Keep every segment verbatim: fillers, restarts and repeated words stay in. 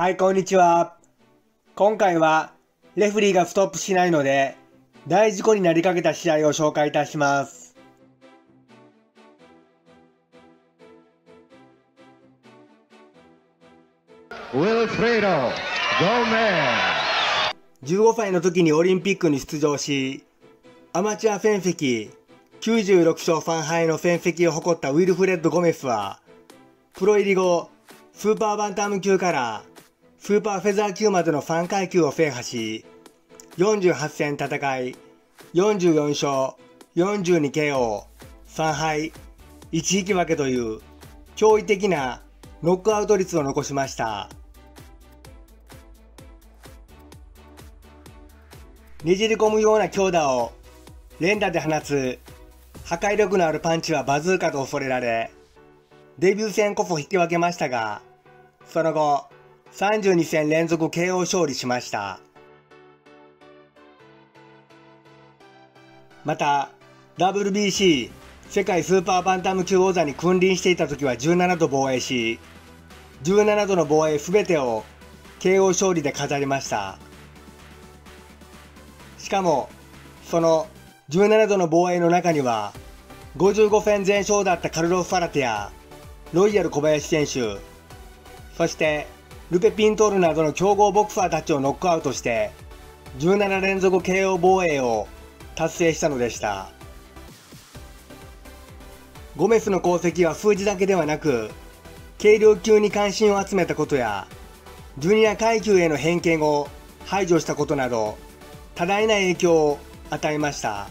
はい、こんにちは。今回はレフリーがストップしないので大事故になりかけた試合を紹介いたします。じゅうごさいの時にオリンピックに出場し、アマチュア戦績きゅうじゅうろくしょうさんはいの戦績を誇ったウィルフレッド・ゴメスは、プロ入り後スーパーバンタム級からスーパーフェザー級までのさんかいきゅうを制覇し、よんじゅうはちせん戦い、よんじゅうよんしょうよんじゅうにケーオーさんはいいちひきわけという驚異的なノックアウト率を残しました。ねじり込むような強打を連打で放つ破壊力のあるパンチはバズーカと恐れられ、デビュー戦こそ引き分けましたが、その後、さんじゅうにせん連続 ケーオー 勝利しました。また、ダブリュービーシー 世界スーパーバンタム級王座に君臨していた時はじゅうななど防衛し、じゅうななどの防衛すべてを ケーオー 勝利で飾りました。しかも、そのじゅうななどの防衛の中には、ごじゅうごせん全勝だったカルロス・ファラテやロイヤル小林選手、そして、ルペ・ピントールなどの強豪ボクサーたちをノックアウトしてじゅうななれんぞく ケーオー 防衛を達成したのでした。ゴメスの功績は数字だけではなく、軽量級に関心を集めたことやジュニア階級への偏見を排除したことなど、多大な影響を与えました。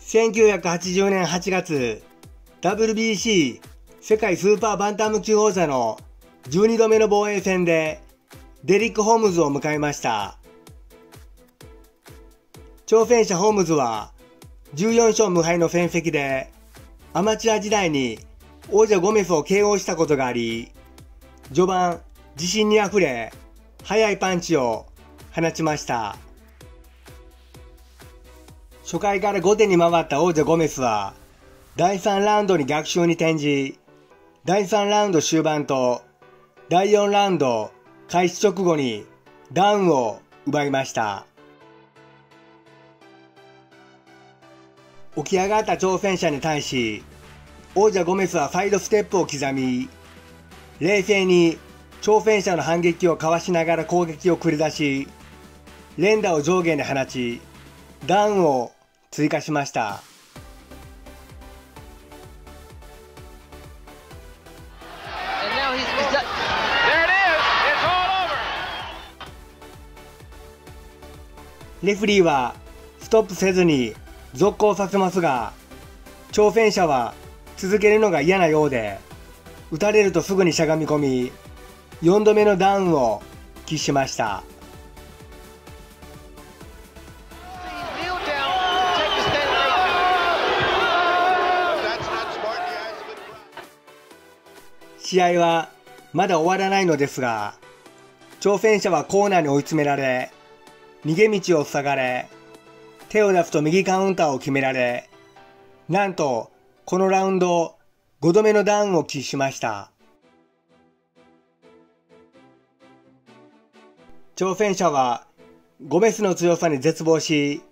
せんきゅうひゃくはちじゅうねんはちがつ、ダブリュービーシー 世界スーパーバンタム級王座のじゅうにどめの防衛戦でデリック・ホームズを迎えました。挑戦者ホームズはじゅうよんしょうむはいの戦績で、アマチュア時代に王者ゴメスを ケーオー したことがあり、序盤自信にあふれ速いパンチを放ちました。初回からごてに回った王者ゴメスは、だいさんラウンドに逆襲に転じ、だいさんラウンド終盤とだいよんラウンド開始直後にダウンを奪いました。起き上がった挑戦者に対し、王者ゴメスはサイドステップを刻み、冷静に挑戦者の反撃をかわしながら攻撃を繰り出し、連打を上下に放ち、ダウンを追加しました。レフリーはストップせずに続行させますが、挑戦者は続けるのが嫌なようで、打たれるとすぐにしゃがみ込み、よんどめのダウンを喫しました。試合はまだ終わらないのですが、挑戦者はコーナーに追い詰められ、逃げ道を塞がれ、手を出すと右カウンターを決められ、なんとこのラウンドごどめのダウンを喫しました。挑戦者はゴメスの強さに絶望し、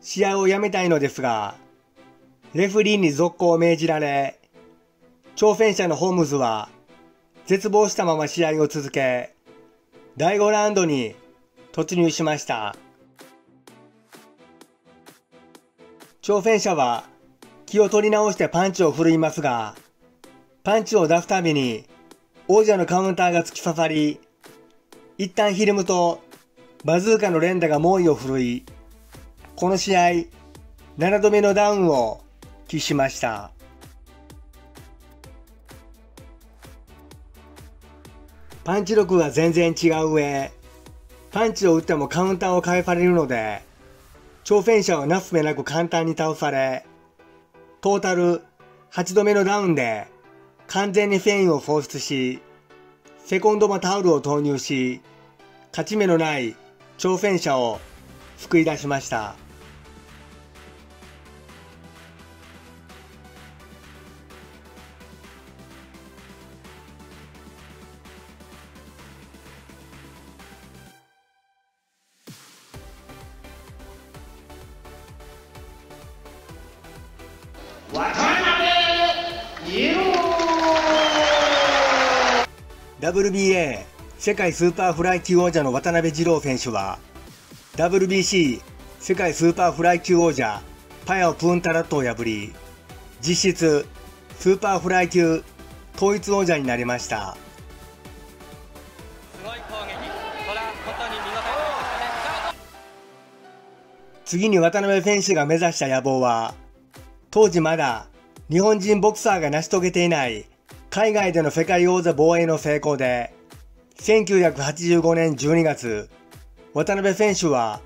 試合をやめたいのですが、レフリーに続行を命じられ、挑戦者のホームズは絶望したまま試合を続け、だいごラウンドに突入しました。挑戦者は気を取り直してパンチを振るいますが、パンチを出すたびに王者のカウンターが突き刺さり、一旦ひるむとバズーカの連打が猛威を振るい、この試合ななどめのダウンを喫しました。パンチ力が全然違う上、パンチを打ってもカウンターを返されるので、挑戦者はなすすべなく簡単に倒され、トータルはちどめのダウンで完全にフェインを放出し、セコンドもタオルを投入し、勝ち目のない挑戦者を救い出しました。ダブリュービーエー 世界スーパーフライ級王者の渡辺二郎選手は ダブリュービーシー 世界スーパーフライ級王者パヤオプーンタラットを破り、実質スーパーフライ級統一王者になりました。次に渡辺選手が目指した野望は、当時まだ日本人ボクサーが成し遂げていない海外での世界王座防衛の成功で、せんきゅうひゃくはちじゅうごねんじゅうにがつ、渡辺選手は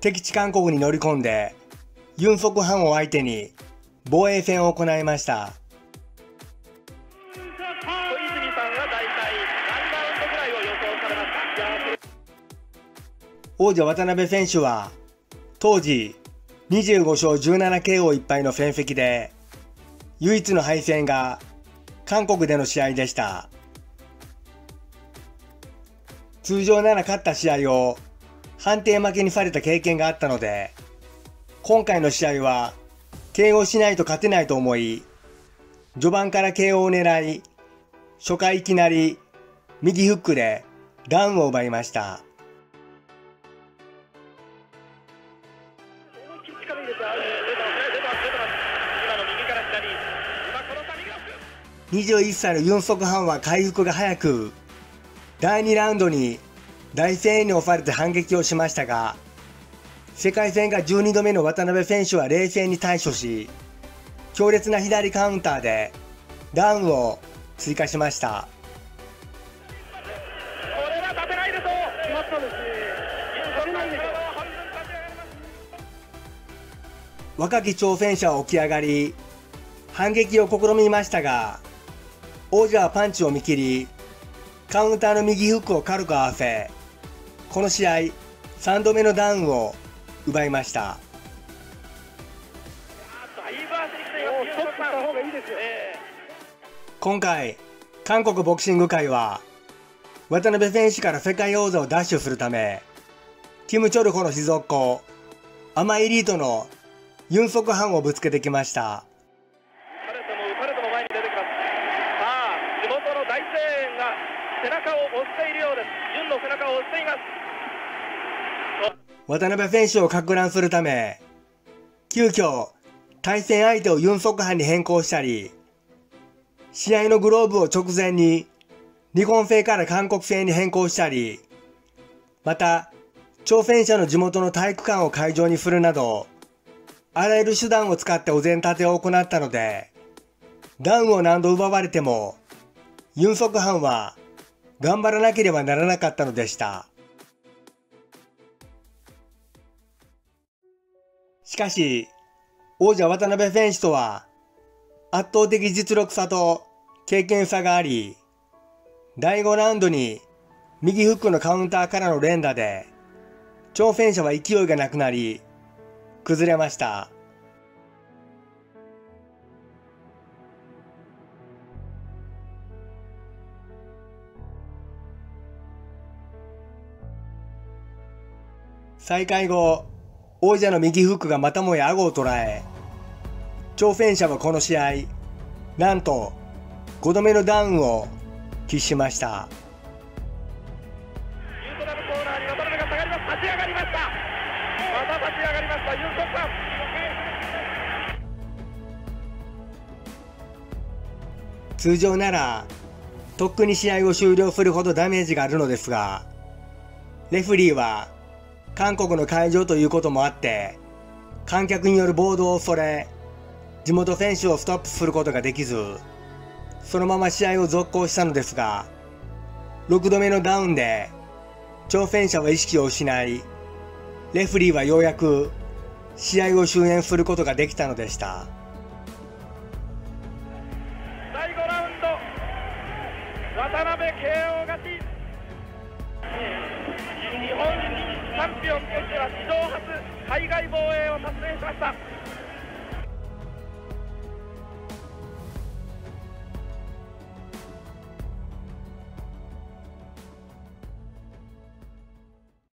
敵地韓国に乗り込んで、ユン・ソクハンを相手に防衛戦を行いました。王者渡辺選手は、当時にじゅうごしょうじゅうななケーオーいっぱいの戦績で、唯一の敗戦が韓国での試合でした。通常なら勝った試合を判定負けにされた経験があったので、今回の試合は ケーオー しないと勝てないと思い、序盤から ケーオー を狙い、初回いきなり右フックでダウンを奪いました。にじゅういっさいのユン・ソクハンは回復が早く、だいにラウンドに大声援に押されて反撃をしましたが、世界戦がじゅうにどめの渡辺選手は冷静に対処し、強烈な左カウンターでダウンを追加しました。若き挑戦者は起き上がり、反撃を試みましたが、王者はパンチを見切り、カウンターの右フックを軽く合わせ、この試合さんどめのダウンを奪いました。今回韓国ボクシング界は渡辺選手から世界王座を奪取するため、キム・チョルホの秘蔵っ子アマエリートのユン・ソクハンをぶつけてきました。渡辺選手を撹乱するため、急遽対戦相手をユン・ソクハンに変更したり、試合のグローブを直前に日本製から韓国製に変更したり、また挑戦者の地元の体育館を会場にするなど、あらゆる手段を使ってお膳立てを行ったので、ダウンを何度奪われてもユン・ソクハンは頑張らなければならなかったのでした。しかし、王者渡辺選手とは圧倒的実力差と経験差があり、だいごラウンドに右フックのカウンターからの連打で、挑戦者は勢いがなくなり、崩れました。再開後、王者の右フックがまたもや顎を捉え、挑戦者はこの試合、なんとごどめのダウンを喫しました。通常なら、とっくに試合を終了するほどダメージがあるのですが、レフリーは、韓国の会場ということもあって、観客による暴動を恐れ、地元選手をストップすることができず、そのまま試合を続行したのですが、ろくどめのダウンで、挑戦者は意識を失い、レフリーはようやく試合を終焉することができたのでした。だいごラウンド渡辺慶応勝ち。日本チャンピオンとしては史上初海外防衛を達成しました。